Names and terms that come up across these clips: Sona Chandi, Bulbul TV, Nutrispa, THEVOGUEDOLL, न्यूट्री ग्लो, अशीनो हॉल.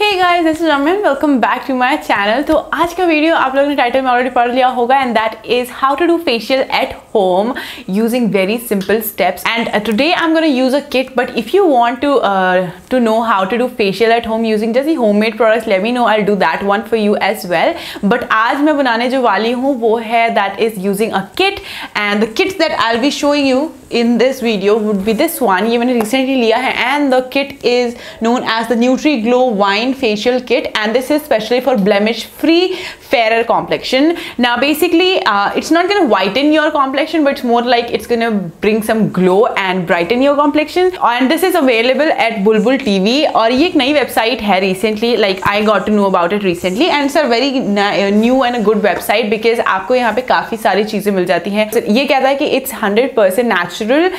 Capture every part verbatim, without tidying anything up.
Hey guys, this is Raman, welcome back to my channel. तो आज का वीडियो आप लोगों ने टाइटल में ऑलरेडी पढ़ लिया होगा and that is how to do facial at home using very simple steps. And today I am gonna use a kit, but if you want to to know how to do facial at home using just homemade products, let me know, I will do that one for you as well. But आज मैं बनाने जो वाली हूँ वो है that is using a kit, and the kits that I will be showing you in this video would be this one. ये मैंने रिसेंटली लिया है and the kit is known as the न्यूट्री ग्लो wine facial kit, and this is specially for blemish free fairer complexion. Now basically uh, it's not going to whiten your complexion, but it's more like it's going to bring some glow and brighten your complexion. And this is available at Bulbul T V, और ये एक नई website है recently, like I got to know about it recently, and it's a very new and a good website because आपको यहाँ पे काफी सारी चीजें मिल जाती हैं। So, ये कहता है कि it's one hundred percent natural,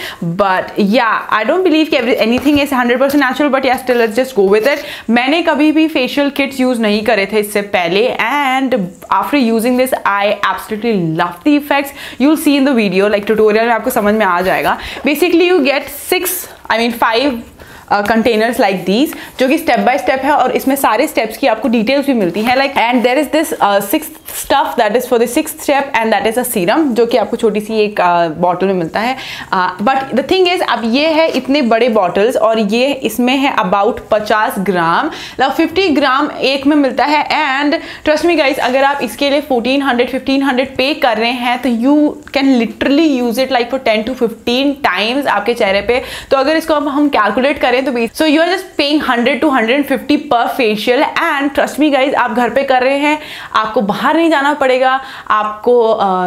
but yeah, I don't believe कि anything is one hundred percent natural, but yeah, still let's just go with it. मैंने कभी भी फेशियल किट्स यूज नहीं करे थे इससे पहले, and after using this I absolutely love the effects. You will see in the video, like tutorial में आपको समझ में आ जाएगा। Basically you get six I mean five containers like these, जो कि स्टेप बाय स्टेप है और इसमें सारे स्टेप्स की आपको डिटेल्स भी मिलती है। Like and there is this six stuff that is for the six step, and that is a serum, जो कि आपको छोटी सी एक बॉटल uh, में मिलता है। बट द थिंग इज, अब ये है इतने बड़े बॉटल्स और ये इसमें है अबाउट पचास ग्राम, लाइक फिफ्टी ग्राम एक में मिलता है। एंड ट्रस्ट मी गाइज, अगर आप इसके लिए फोर्टीन हंड्रेड फिफ्टीन हंड्रेड पे कर रहे हैं तो you can literally use it like for ten to fifteen times आपके चेहरे पे। तो अगर इसको अब हम कैलकुलेट करें तो so you are just paying hundred to hundred fifty per facial. And trust me guys, आप घर पे कर रहे हैं, आपको बाहर नहीं जाना पड़ेगा, आपको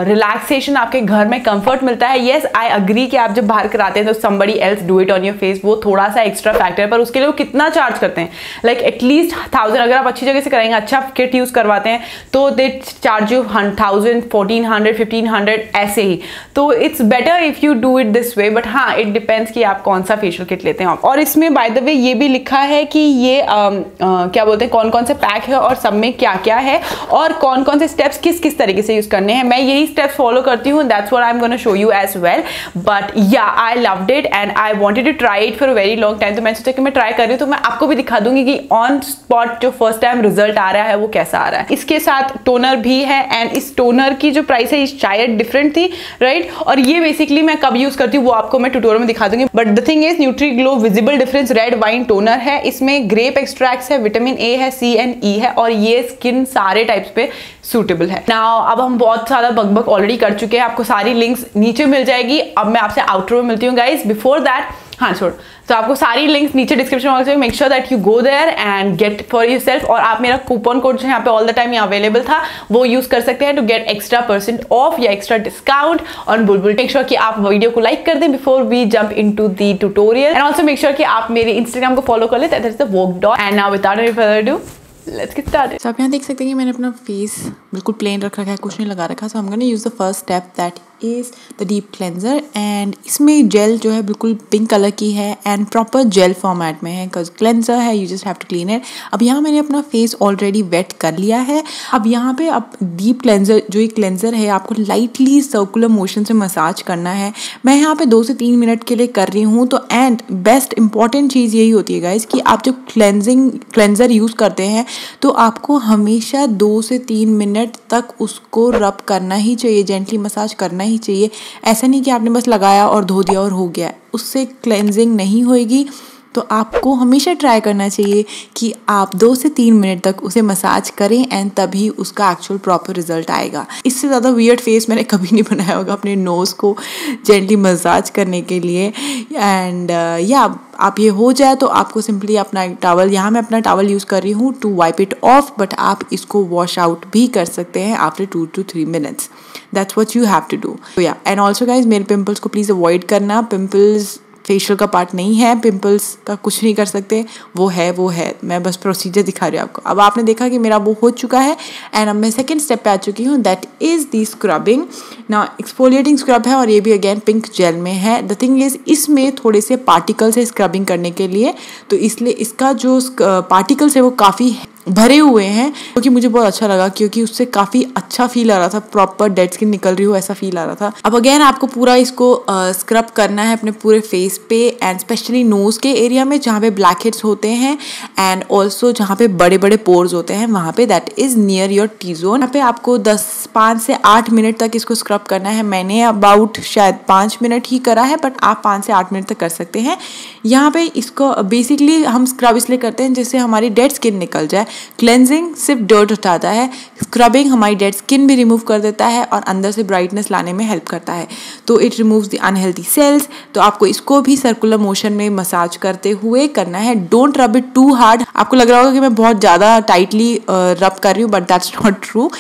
रिलैक्सेशन uh, आपके घर में कंफर्ट मिलता है। येस, आई अग्री कि आप जब बाहर कराते हैं तो somebody else do it on your face, वो थोड़ा सा एक्स्ट्रा फैक्टर है, पर उसके लिए वो कितना चार्ज करते हैं, लाइक एटलीस्ट थाउजेंड। अगर आप अच्छी जगह से करेंगे, अच्छा किट यूज करवाते हैं, तो they charge you thousand fourteen hundred fifteen hundred ऐसे ही। तो it's better if you do it this way, but हाँ, इट डिपेंड्स कि आप कौन सा फेशियल किट लेते हैं। और इसमें बाय द वे ये भी लिखा है कि ये आ, आ, क्या बोलते हैं, कौन कौन से पैक है और सब में क्या क्या है और कौन कौन से स्टेप्स किस किस तरीके से यूज करने हैं। मैं यही स्टेप्स फॉलो करती हूँ, that's what I am gonna show you as well. But yeah I loved it and I wanted to try it for very long time, तो मैंने सोचा कि मैं ट्राई कर रही हूँ तो मैं आपको भी दिखा दूंगी कि ऑन स्पॉट जो फर्स्ट टाइम रिजल्ट आ रहा है वो कैसा आ रहा है। इसके साथ टोनर भी है, एंड इस टोनर की जो प्राइस है शायद डिफरेंट थी, राइट right? और ये बेसिकली मैं कब यूज करती हूँ वो आपको मैं ट्यूटोरियल में दिखा दूंगी। But the thing is, न्यूट्री ग्लो visible difference red wine toner है, इसमें ग्रेप एक्सट्रैक्ट्स है, विटामिन ए है, सी एंड ई है, और ये स्किन सारे टाइप्स पे सूटेबल है। नाउ अब हम बहुत सारा बकबक ऑलरेडी कर चुके हैं, आपको सारी लिंक्स नीचे मिल जाएगी। अब मैं आपसे आउटरो में मिलती हूँ गाइज। बिफोर दैट, हाँ छोड़, तो आपको सारी लिंक्स नीचे डिस्क्रिप्शन बॉक्स में, make sure that you go there and get for yourself. और आप मेरा कूपन कोड जो यहाँ पे ऑल द टाइम यहाँ अवेलेबल था वो यूज कर सकते हैं to get extra percent off या extra discount on Bulbul. Make sure कि आप वीडियो को लाइक कर दें before we jump into the tutorial, and also make sure कि आप मेरे इंस्टाग्राम को फॉलो कर लेते हैं, that is the vogue doll. And now without any further ado, let's get started. So आप यहाँ देख सकते हैं कि मैंने अपना फेस बिल्कुल प्लेन रख रखा है, कुछ नहीं लगा रखा। So I am gonna use the first step that is the deep cleanser, and इसमें जेल जो है बिल्कुल पिंक कलर की है एंड प्रॉपर जेल फॉर्मेट में है, बिकॉज क्लेंजर है, you just have to clean it. अब यहाँ मैंने अपना फेस ऑलरेडी वेट कर लिया है। अब यहाँ पे अब डीप क्लेंजर जो ये क्लेंजर है आपको लाइटली सर्कुलर मोशन से मसाज करना है। मैं यहाँ पे दो से तीन मिनट के लिए कर रही हूँ। तो एंड बेस्ट इंपॉर्टेंट चीज़ यही होती है गाइज कि आप जब क्लेंजिंग क्लेंजर यूज़ करते हैं तो आपको हमेशा दो से तीन मिनट तक उसको रब करना ही चाहिए, जेंटली मसाज करना ही चाहिए। ऐसा नहीं कि आपने बस लगाया और धो दिया और हो गया, उससे क्लेंजिंग नहीं होएगी। तो आपको हमेशा ट्राई करना चाहिए कि आप दो से तीन मिनट तक उसे मसाज करें, एंड तभी उसका एक्चुअल प्रॉपर रिजल्ट आएगा। इससे ज़्यादा वियर्ड फेस मैंने कभी नहीं बनाया होगा अपने नोज़ को जेंटली मसाज करने के लिए। एंड या uh, yeah, आप ये हो जाए तो आपको सिंपली अपना टॉवल, यहाँ मैं अपना टॉवल यूज़ कर रही हूँ to wipe it off, but आप इसको वॉश आउट भी कर सकते हैं after two to three minutes. That's what you have to do. या एंड ऑल्सो गाइज, मेरे पिम्पल्स को प्लीज़ अवॉइड करना। पिम्पल्स फेशियल का पार्ट नहीं है, पिंपल्स का कुछ नहीं कर सकते, वो है वो है। मैं बस प्रोसीजर दिखा रही हूँ आपको। अब आपने देखा कि मेरा वो हो चुका है, एंड अब मैं सेकंड स्टेप पे आ चुकी हूँ, दैट इज़ दी स्क्रबिंग। ना एक्सफोलिएटिंग स्क्रब है, और ये भी अगेन पिंक जेल में है। द थिंग इज़, इसमें थोड़े से पार्टिकल्स है स्क्रबिंग करने के लिए, तो इसलिए इसका जो पार्टिकल्स है वो काफ़ी भरे हुए हैं, जो कि मुझे बहुत अच्छा लगा क्योंकि उससे काफ़ी अच्छा फील आ रहा था। प्रॉपर डेड स्किन निकल रही हो ऐसा फील आ रहा था। अब अगेन आपको पूरा इसको स्क्रब करना है अपने पूरे फेस पे एंड स्पेशली नोज़ के एरिया में जहाँ पे ब्लैक हेड्स होते हैं एंड ऑल्सो जहाँ पे बड़े बड़े पोर्स होते हैं वहाँ पे, that is near your T zone. यहाँ पे आपको दस पाँच से आठ मिनट तक इसको स्क्रब करना है। मैंने अबाउट शायद पाँच मिनट ही करा है, बट आप पाँच से आठ मिनट तक कर सकते हैं। यहाँ पे इसको बेसिकली हम स्क्रब इसलिए करते हैं जिससे हमारी डेड स्किन निकल जाए। क्लेंजिंग सिर्फ डर्ट हटाता है, स्क्रबिंग हमारी डेड स्किन भी रिमूव कर देता है और अंदर से ब्राइटनेस लाने में हेल्प करता है। तो it removes the unhealthy cells. तो आपको इसको भी सर्कुलर मोशन में मसाज करते हुए करना है। Don't rub it to hard. आपको लग रहा होगा कि मैं बहुत ज़्यादा टाइटली रब कर रही हूँ, बट दैट्स नॉट ट्रू।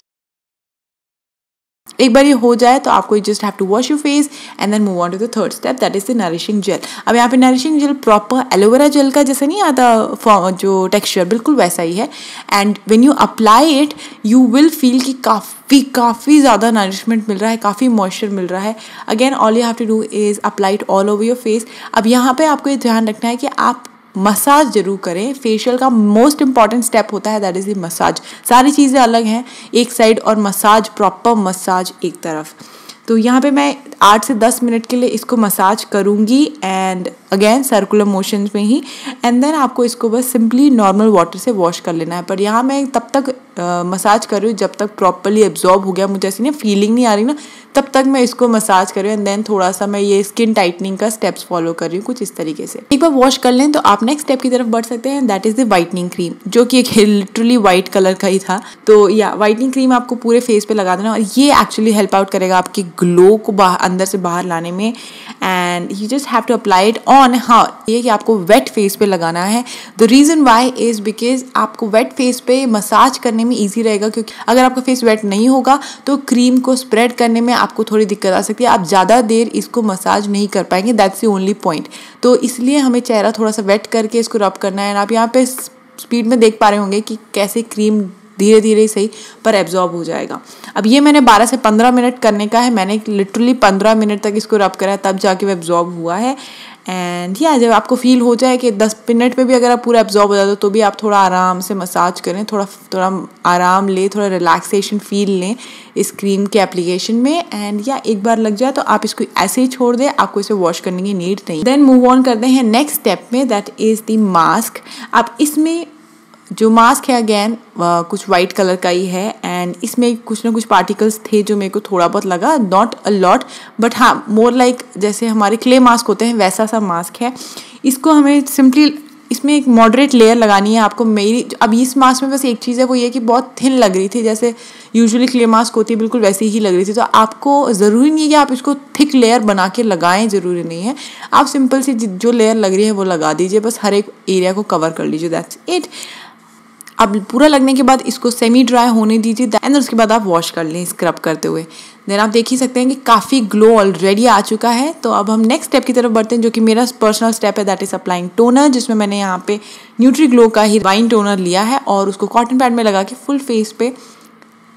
एक बार ये हो जाए तो आपको you just have to wash your face and then move on to the third step, that is the nourishing gel. अब यहाँ पे nourishing gel proper aloe vera gel का जैसा नहीं आता जो टेक्सचर, बिल्कुल वैसा ही है। And when you apply it you will feel कि काफ़ी काफ़ी ज़्यादा नरिशमेंट मिल रहा है, काफ़ी मॉइस्चर मिल रहा है। Again all you have to do is apply it all over your face. अब यहाँ पे आपको ये ध्यान रखना है कि आप मसाज जरूर करें। फेशियल का मोस्ट इंपॉर्टेंट स्टेप होता है दैट इज़ द मसाज। सारी चीज़ें अलग हैं, एक साइड और मसाज, प्रॉपर मसाज एक तरफ। तो यहाँ पे मैं आठ से दस मिनट के लिए इसको मसाज करूँगी एंड अगेन सर्कुलर मोशंस में ही, एंड देन आपको इसको बस सिंपली नॉर्मल वाटर से वॉश कर लेना है। पर यहाँ मैं तब तक मसाज कर रही हूँ जब तक प्रॉपरली एब्जॉर्ब हो गया, मुझे ऐसी ना फीलिंग नहीं आ रही ना, तब तक मैं इसको मसाज कर रही हूँ। एंड देन थोड़ा सा मैं ये स्किन टाइटनिंग का स्टेप्स फॉलो कर रही हूँ कुछ इस तरीके से। एक बार वॉश कर लें तो आप नेक्स्ट स्टेप की तरफ बढ़ सकते हैं, that is the whitening cream, जो कि एक लिटरली वाइट कलर का ही था। तो या वाइटनिंग क्रीम आपको पूरे फेस पे लगा देना और ये एक्चुअली हेल्प आउट करेगा आपके ग्लो को अंदर से बाहर लाने में। And you just have to apply it on, हाँ ये कि आपको वेट फेस पे लगाना है। The reason why is because आपको वेट फेस पे मसाज करने में ईजी रहेगा, क्योंकि अगर आपका फेस वेट नहीं होगा तो क्रीम को स्प्रेड करने में आपको थोड़ी दिक्कत आ सकती है, आप ज़्यादा देर इसको मसाज नहीं कर पाएंगे, दैट्स द ओनली पॉइंट। तो इसलिए हमें चेहरा थोड़ा सा वेट करके इसको रब करना है। एंड आप यहाँ पे स्पीड में देख पा रहे होंगे कि कैसे क्रीम धीरे धीरे सही पर एब्जॉर्ब हो जाएगा। अब ये मैंने बारह से पंद्रह मिनट करने का है, मैंने लिटरली पंद्रह मिनट तक इसको रब करा तब जाके वो एब्जॉर्ब हुआ है। एंड या yeah, जब आपको फील हो जाए कि दस मिनट में भी अगर आप पूरा एब्जॉर्ब हो जाता तो भी आप थोड़ा आराम से मसाज करें, थोड़ा थोड़ा आराम लें, थोड़ा रिलैक्सेशन फील लें इस क्रीम के एप्लीकेशन में। एंड या yeah, एक बार लग जाए तो आप इसको ऐसे ही छोड़ दें, आपको इसे वॉश करने की नीड नहीं। देन मूव ऑन करते हैं नेक्स्ट स्टेप में, दैट इज़ द मास्क। आप इसमें जो मास्क है अगेन कुछ वाइट कलर का ही है एंड इसमें कुछ ना कुछ पार्टिकल्स थे जो मेरे को थोड़ा बहुत लगा, नॉट अ लॉट बट हाँ मोर लाइक जैसे हमारे क्ले मास्क होते हैं वैसा सा मास्क है। इसको हमें सिंपली इसमें एक मॉडरेट लेयर लगानी है आपको। मेरी अब इस मास्क में बस एक चीज़ है, वो ये कि बहुत थिन लग रही थी, जैसे यूजुअली क्ले मास्क होती है बिल्कुल वैसी ही लग रही थी। तो आपको ज़रूरी नहीं है कि आप इसको थिक लेयर बना के लगाएं, ज़रूरी नहीं है। आप सिंपल सी जो लेयर लग रही है वो लगा दीजिए, बस हर एक एरिया को कवर कर लीजिए, दैट्स इट। अब पूरा लगने के बाद इसको सेमी ड्राई होने दीजिए एंड उसके बाद आप वॉश कर लें स्क्रब करते हुए। देन आप देख ही सकते हैं कि काफ़ी ग्लो ऑलरेडी आ चुका है। तो अब हम नेक्स्ट स्टेप की तरफ बढ़ते हैं जो कि मेरा पर्सनल स्टेप है, दैट इज़ अप्लाइंग टोनर, जिसमें मैंने यहाँ पे न्यूट्री ग्लो का ही वाइन टोनर लिया है और उसको कॉटन पैड में लगा के फुल फेस पे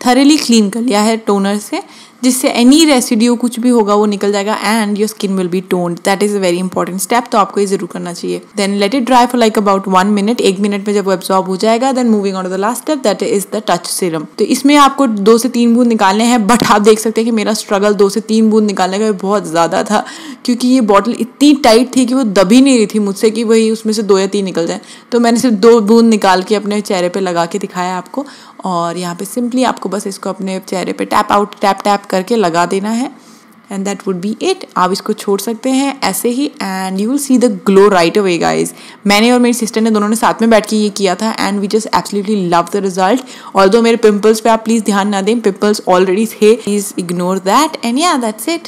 थरेली क्लीन कर लिया है टोनर से, जिससे एनी रेसिड्यू कुछ भी होगा वो निकल जाएगा and your skin will be toned, that is a very important step. तो आपको ये जरूर करना चाहिए। Then let it dry for like about one minute, एक मिनट में जब वो एब्जॉर्ब हो जाएगा then moving on to the last step, that is the touch serum. तो इसमें आपको दो से तीन बूंद निकालने हैं, बट आप देख सकते हैं कि मेरा स्ट्रगल दो से तीन बूंद निकालने का बहुत ज़्यादा था, क्योंकि ये बॉटल इतनी टाइट थी कि वो दबी नहीं रही थी मुझसे कि वही उसमें से दो या तीन निकल जाए। तो मैंने सिर्फ दो बूंद निकाल के अपने चेहरे पर लगा के दिखाया आपको। और यहाँ पे सिंपली आपको बस इसको अपने चेहरे पे टैप आउट टैप टैप करके लगा देना है and that would be it. आप इसको छोड़ सकते हैं ऐसे ही and you will see the glow right away guys. मैंने और मेरी सिस्टर ने दोनों ने साथ में बैठ के ये किया था and we just absolutely love the result. Although मेरे पिंपल्स पे आप प्लीज़ ध्यान ना दें, पिंपल्स ऑलरेडी थे, please ignore that and yeah that's it.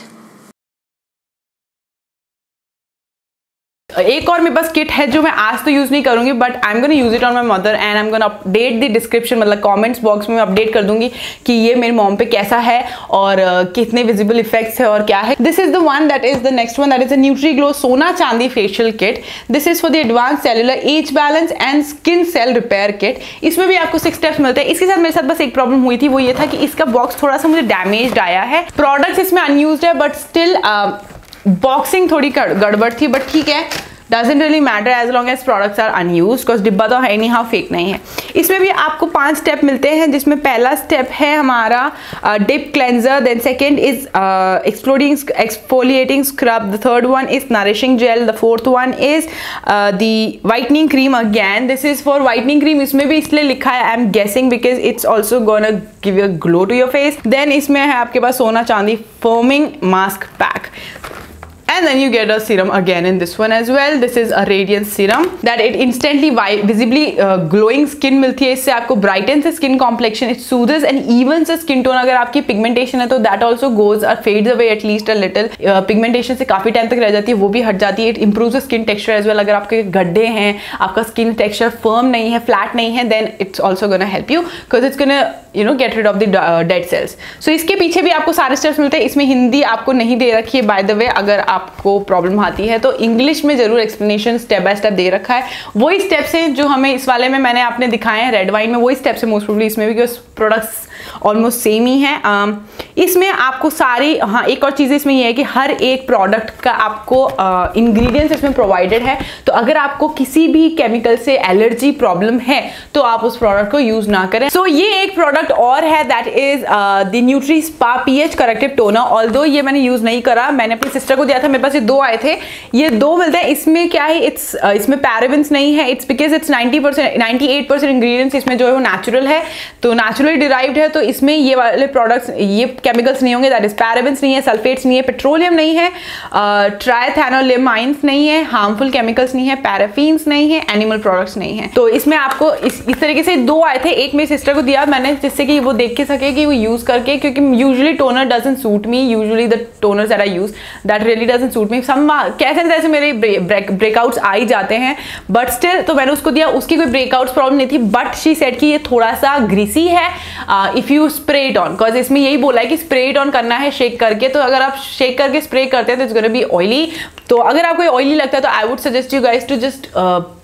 एक और मेरे पास किट है जो मैं आज तो यूज़ नहीं करूँगी but I am gonna use it on my mother and I am gonna update the description, मतलब कमेंट्स बॉक्स में मैं अपडेट कर दूंगी कि ये मेरे मॉम पे कैसा है और uh, कितने विजिबल इफेक्ट्स है और क्या है। This is the one, that is the next one, that is the न्यूट्री ग्लो Sona Chandi facial kit. This is for the advance cellular age balance and skin cell repair kit. इसमें भी आपको six steps मिलते हैं। इसके साथ मेरे साथ बस एक प्रॉब्लम हुई थी, वो ये था कि इसका बॉक्स थोड़ा सा मुझे डैमेज आया है। प्रोडक्ट्स इसमें अनयूज्ड है बट स्टिल बॉक्सिंग थोड़ी गड़बड़ थी, बट ठीक है doesn't really matter as long as products are unused because डिब्बा तो है नहीं, हाँ फेक नहीं है। इसमें भी आपको पांच स्टेप मिलते हैं जिसमें पहला स्टेप है हमारा deep cleanser, then second is exploding exfoliating scrub, the third one is nourishing gel, the fourth one is the whitening cream, again this is for whitening cream, इसमें भी इसलिए लिखा है I am guessing because it's also gonna give a glow to your face. Then इसमें है आपके पास Sona Chandi foaming mask pack, and then you get a serum again in this one as well. This is a radiance serum that it instantly visibly uh, glowing skin milti hai, isse aapko brightens the skin complexion, it soothes and evens the skin tone. Agar aapki pigmentation hai to that also goes or fades away at least a little. uh, pigmentation se kafi time tak reh jati hai, wo bhi hat jati hai. It improves the skin texture as well. Agar aapke gadde hain, aapka skin texture firm nahi hai, flat nahi hai, then it's also going to help you because it's going to you know get rid of the uh, dead cells. So iske piche bhi aapko sare steps milte hain. Isme hindi aapko nahi de rakhi hai, by the way. Agar आपको problem आती है तो English में जरूर explanation step by step दे रखा है, वही स्टेप्स हैं जो हमें इस वाले में मैंने आपने दिखाए हैं रेड वाइन में, वही स्टेप्स हैं मोस्ट प्रोबब्ली इसमें भी बिकॉज प्रोडक्ट्स ऑलमोस्ट सेम ही हैं। um, इसमें आपको सारी, हाँ एक और चीज़ इसमें यह है कि हर एक प्रोडक्ट का आपको इंग्रेडिएंट्स uh, इसमें प्रोवाइडेड है, तो अगर आपको किसी भी केमिकल से एलर्जी प्रॉब्लम है तो आप उस प्रोडक्ट को यूज ना करें। सो so, ये एक प्रोडक्ट और है that is the nutri spa pH corrective toner, although ये मैंने यूज नहीं करा, मैंने अपनी सिस्टर को दिया था, मेरे पास ये दो आए थे, ये दो मिलते हैं। इसमें क्या है, इट्स uh, इसमें पैराबेन्स नहीं है, it's because it's ninety percent ninety eight percent ingredients इसमें जो है वो नेचुरल है, तो नेचुरली डिराइव्ड है, तो इसमें ये वाले प्रोडक्ट्स ये केमिकल्स नहीं होंगे, दैट इज पैराबेन्स नहीं है, सल्फेट्स नहीं है, पेट्रोलियम नहीं है, ट्राइथेनोलेमाइंस नहीं है, हार्मफुल केमिकल्स नहीं है, पैराफिन्स नहीं है, एनिमल प्रोडक्ट्स नहीं है। तो इसमें आपको इस, इस तरीके से दो आए थे, एक मेरी सिस्टर को दिया मैंने जिससे कि वो देख के सके कि वो यूज करके, क्योंकि usually toner doesn't suit me, usually the toners that I use that really doesn't suit me, some कैसे न कैसे मेरे ब्रेकआउट्स आ ही जाते हैं बट स्टिल, तो मैंने उसको दिया, उसकी कोई ब्रेकआउट्स प्रॉब्लम नहीं थी, बट शी सेड कि ये थोड़ा सा ग्रीसी है if you spray it on, because इसमें यही बोला है कि स्प्रे इट ऑन करना है शेक करके, तो अगर आप शेक करके स्प्रे करते हैं तो इट्स गोना बी ऑयली, तो अगर आपको ये ऑयली लगता है तो I would suggest you guys to just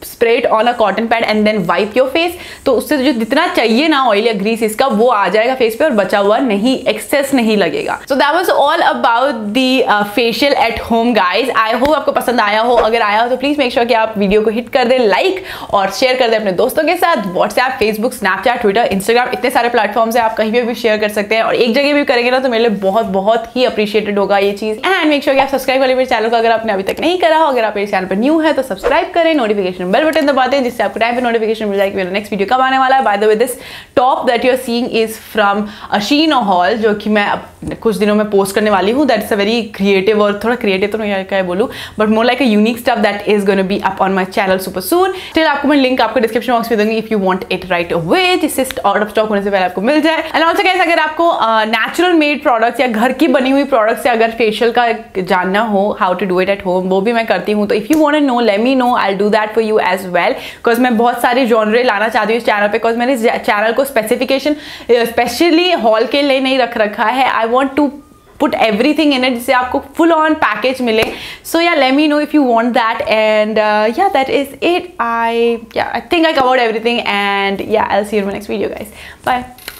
spray it on a cotton pad and then wipe your face, तो उससे जो जितना चाहिए ना ऑयल या ग्रीस इसका वो आ जाएगा फेस पे और बचा हुआ नहीं, एक्सेस नहीं लगेगा। So that was all about the facial at home guys, I hope आपको पसंद आया हो, अगर आया हो तो प्लीज मेक श्योर कि आप वीडियो को हिट कर दें लाइक और शेयर कर दें अपने दोस्तों के साथ। WhatsApp, Facebook, Snapchat, Twitter, Instagram, इतने सारे प्लेटफॉर्म्स हैं, आप कहीं पे भी शेयर कर सकते हैं और एक जगह भी करेंगे ना तो मेरे लिए बहुत बहुत ही अप्रिशिएटेड होगा ये चीज। एंड मेक श्योर कि आप सब्सक्राइब करें मेरे चैनल को अगर आपने अभी तक नहीं करा हो, अगर आप मेरे चैनल पर न्यू है तो सब्सक्राइब करें, नोटिफिकेशन बेल बटन दबाते हैं जिससे आपको टाइम पे नोटिफिकेशन मिल जाएगी मेरा नेक्स्ट वीडियो कब आने वाला है। By the way this top that you are seeing is from अशीनो हॉल जो कि मैं कुछ दिनों में पोस्ट करने वाली हूँ, that is a very creative और थोड़ा क्रिएटिव तो नहीं क्या बोलूँ but more like a unique stuff that is gonna be up on my channel super soon. Still आपको मैं लिंक आपको डिस्क्रिप्शन बॉक्स में दूंगी if you want it right away, जिससे आउट ऑफ स्टॉक होने से पहले आपको मिल जाए। एंड ऑल्सो गाइस अगर आपको नेचुरल मेड प्रोडक्ट्स या घर की बनी हुई प्रोडक्ट्स से अगर फेशियल का जानना हो, how to do it at home, वो भी मैं करती हूँ, तो if you want to know let me know, I will do that for you as well, because मैं बहुत सारे जॉनरे लाना चाहती हूँ इस चैनल पे, बिकॉज मैंने इस चैनल को स्पेसिफिकेशन स्पेशली हॉल के लिए नहीं रख रखा है, I want to put everything in it जिससे आपको full on package मिले। So yeah, let me know if you want that and uh, yeah that is it. I yeah I think I covered everything and yeah I'll see you in my next video guys. Bye.